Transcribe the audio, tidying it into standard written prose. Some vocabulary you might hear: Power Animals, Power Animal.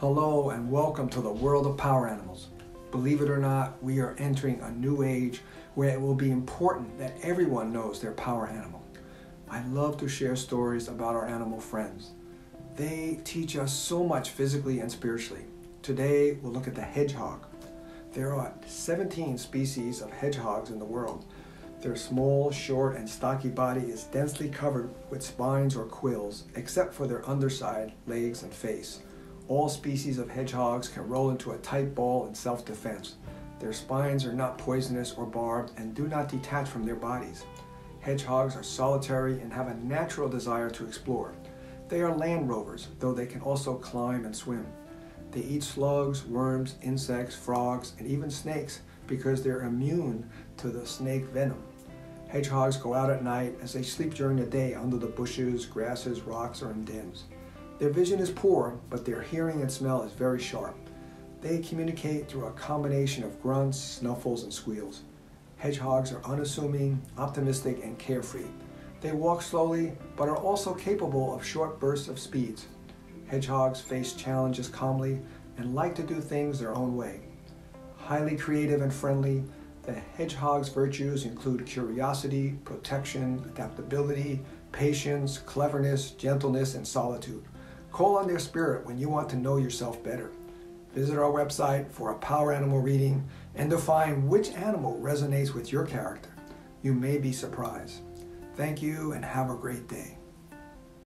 Hello and welcome to the world of Power Animals. Believe it or not, we are entering a new age where it will be important that everyone knows their power animal. I love to share stories about our animal friends. They teach us so much physically and spiritually. Today, we'll look at the hedgehog. There are 17 species of hedgehogs in the world. Their small, short, and stocky body is densely covered with spines or quills, except for their underside, legs, and face. All species of hedgehogs can roll into a tight ball in self-defense. Their spines are not poisonous or barbed and do not detach from their bodies. Hedgehogs are solitary and have a natural desire to explore. They are land rovers, though they can also climb and swim. They eat slugs, worms, insects, frogs, and even snakes because they're immune to the snake venom. Hedgehogs go out at night as they sleep during the day under the bushes, grasses, rocks, or in dens. Their vision is poor, but their hearing and smell is very sharp. They communicate through a combination of grunts, snuffles, and squeals. Hedgehogs are unassuming, optimistic, and carefree. They walk slowly, but are also capable of short bursts of speed. Hedgehogs face challenges calmly and like to do things their own way. Highly creative and friendly, the hedgehog's virtues include curiosity, protection, adaptability, patience, cleverness, gentleness, and solitude. Call on their spirit when you want to know yourself better. Visit our website for a power animal reading and to find which animal resonates with your character. You may be surprised. Thank you and have a great day.